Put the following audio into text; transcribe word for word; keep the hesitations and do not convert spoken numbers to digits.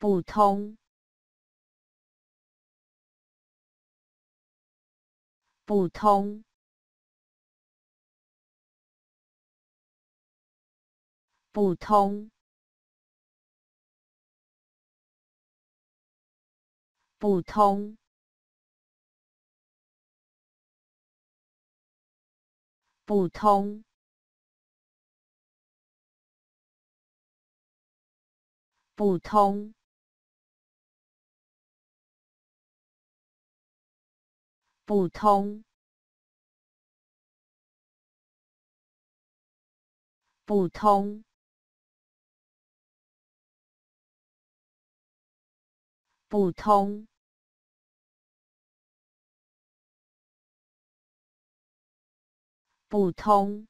普通，普通，普通，普通，普通。 普通，普通，普通，普通，普通。